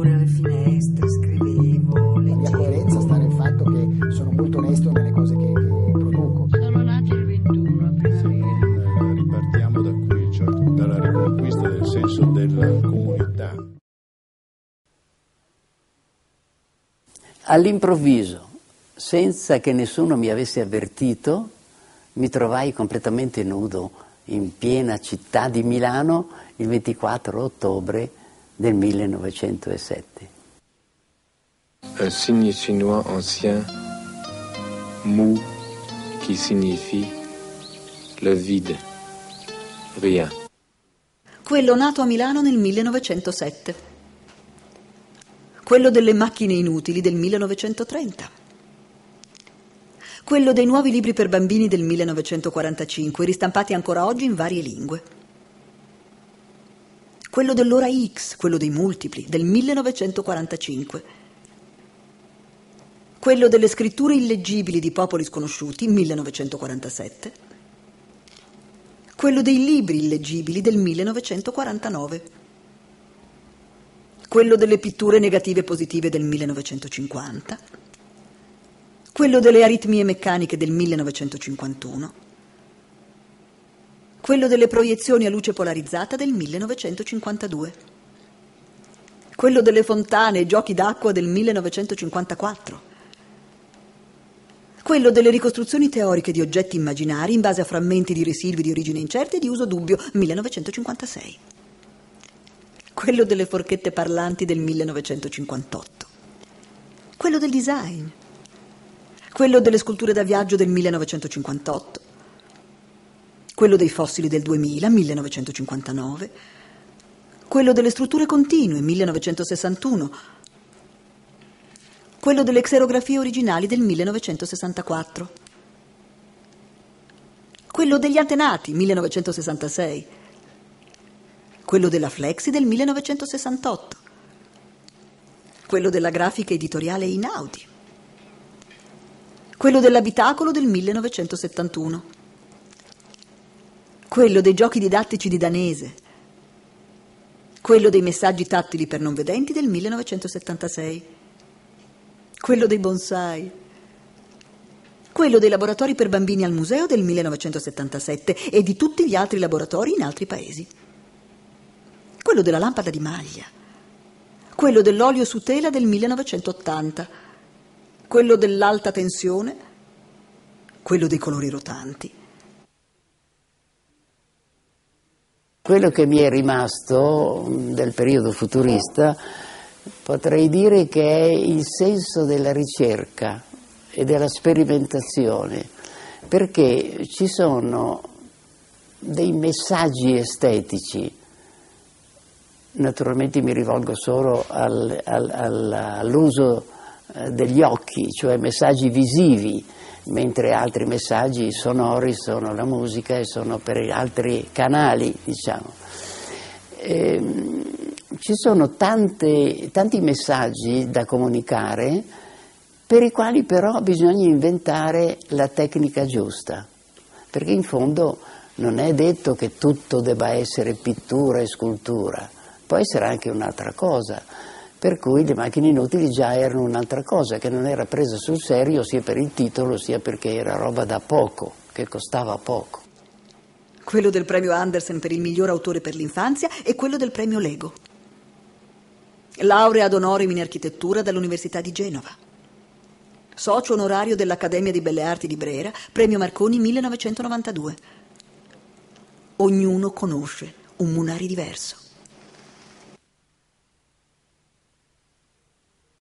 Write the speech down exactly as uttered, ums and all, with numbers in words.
colore alle finestre, scrivevo, leggevo. La mia coerenza sta nel fatto che sono molto onesto nelle cose che, che produco. Sono nati il ventuno a primavera. Ripartiamo da qui, cioè dalla riconquista del senso della comunità. All'improvviso, senza che nessuno mi avesse avvertito, mi trovai completamente nudo in piena città di Milano il ventiquattro ottobre del millenovecentosette. Un signe chinois ancien, mou, che significa le vide, rien. Quello nato a Milano nel millenovecentosette. Quello delle macchine inutili del millenovecentotrenta. Quello dei nuovi libri per bambini del millenovecentoquarantacinque, ristampati ancora oggi in varie lingue. Quello dell'ora X, quello dei multipli, del millenovecentoquarantacinque. Quello delle scritture illeggibili di popoli sconosciuti, millenovecentoquarantasette. Quello dei libri illeggibili del millenovecentoquarantanove. Quello delle pitture negative e positive del millenovecentocinquanta. Quello delle aritmie meccaniche del millenovecentocinquantuno, quello delle proiezioni a luce polarizzata del millenovecentocinquantadue, quello delle fontane e giochi d'acqua del millenovecentocinquantaquattro, quello delle ricostruzioni teoriche di oggetti immaginari in base a frammenti di residui di origine incerta e di uso dubbio, millenovecentocinquantasei, quello delle forchette parlanti del millenovecentocinquantotto, quello del design, quello delle sculture da viaggio del millenovecentocinquantotto, quello dei fossili del duemila, millenovecentocinquantanove, quello delle strutture continue, millenovecentosessantuno, quello delle xerografie originali del millenovecentosessantaquattro, quello degli antenati, millenovecentosessantasei, quello della Flexi del millenovecentosessantotto, quello della grafica editoriale in Audi, quello dell'abitacolo del millenovecentosettantuno, quello dei giochi didattici di Danese, quello dei messaggi tattili per non vedenti del millenovecentosettantasei, quello dei bonsai, quello dei laboratori per bambini al museo del millenovecentosettantasette e di tutti gli altri laboratori in altri paesi, quello della lampada di maglia, quello dell'olio su tela del millenovecentottanta, quello dell'alta tensione, quello dei colori rotanti. Quello che mi è rimasto del periodo futurista potrei dire che è il senso della ricerca e della sperimentazione, perché ci sono dei messaggi estetici. Naturalmente mi rivolgo solo al, al, al, all'uso degli occhi, cioè messaggi visivi, mentre altri messaggi sonori sono la musica e sono per altri canali, diciamo. E, ci sono tante, tanti messaggi da comunicare per i quali però bisogna inventare la tecnica giusta, perché in fondo non è detto che tutto debba essere pittura e scultura, può essere anche un'altra cosa. Per cui le macchine inutili già erano un'altra cosa, che non era presa sul serio sia per il titolo sia perché era roba da poco, che costava poco. Quello del premio Andersen per il miglior autore per l'infanzia e quello del premio Lego. Laurea ad honorem in architettura dall'Università di Genova. Socio onorario dell'Accademia di Belle Arti di Brera, premio Marconi millenovecentonovantadue. Ognuno conosce un Munari diverso.